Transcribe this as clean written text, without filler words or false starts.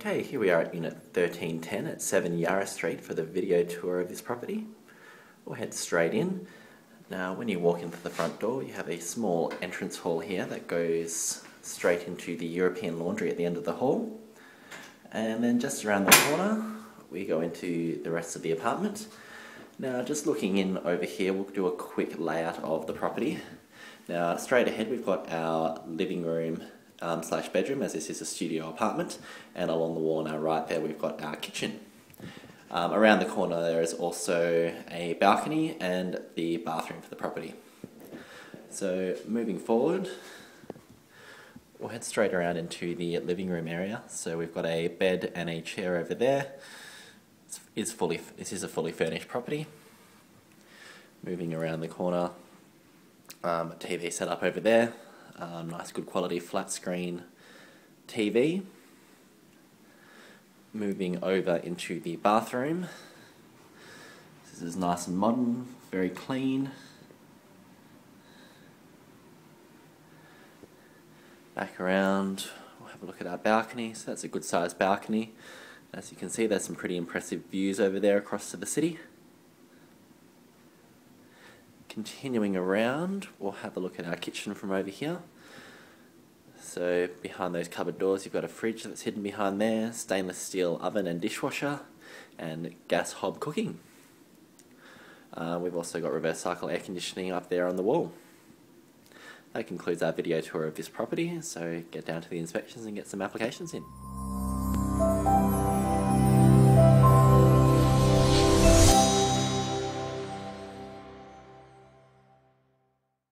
Okay, here we are at Unit 1310 at 7 Yarra Street for the video tour of this property. We'll head straight in. Now when you walk into the front door you have a small entrance hall here that goes straight into the European laundry at the end of the hall. And then just around the corner we go into the rest of the apartment. Now just looking in over here we'll do a quick layout of the property. Now straight ahead we've got our living room slash bedroom, as this is a studio apartment, and along the wall on our right there we've got our kitchen. Around the corner there is also a balcony and the bathroom for the property. So moving forward, we'll head straight around into the living room area. So we've got a bed and a chair over there. This is a fully furnished property. Moving around the corner, TV set up over there. Nice good quality flat screen TV. Moving over into the bathroom. This is nice and modern, very clean. Back around, we'll have a look at our balcony. So that's a good sized balcony. As you can see, there's some pretty impressive views over there across to the city. Continuing around, we'll have a look at our kitchen from over here. So behind those cupboard doors you've got a fridge that's hidden behind there, stainless steel oven and dishwasher, and gas hob cooking. We've also got reverse cycle air conditioning up there on the wall. That concludes our video tour of this property, so get down to the inspections and get some applications in.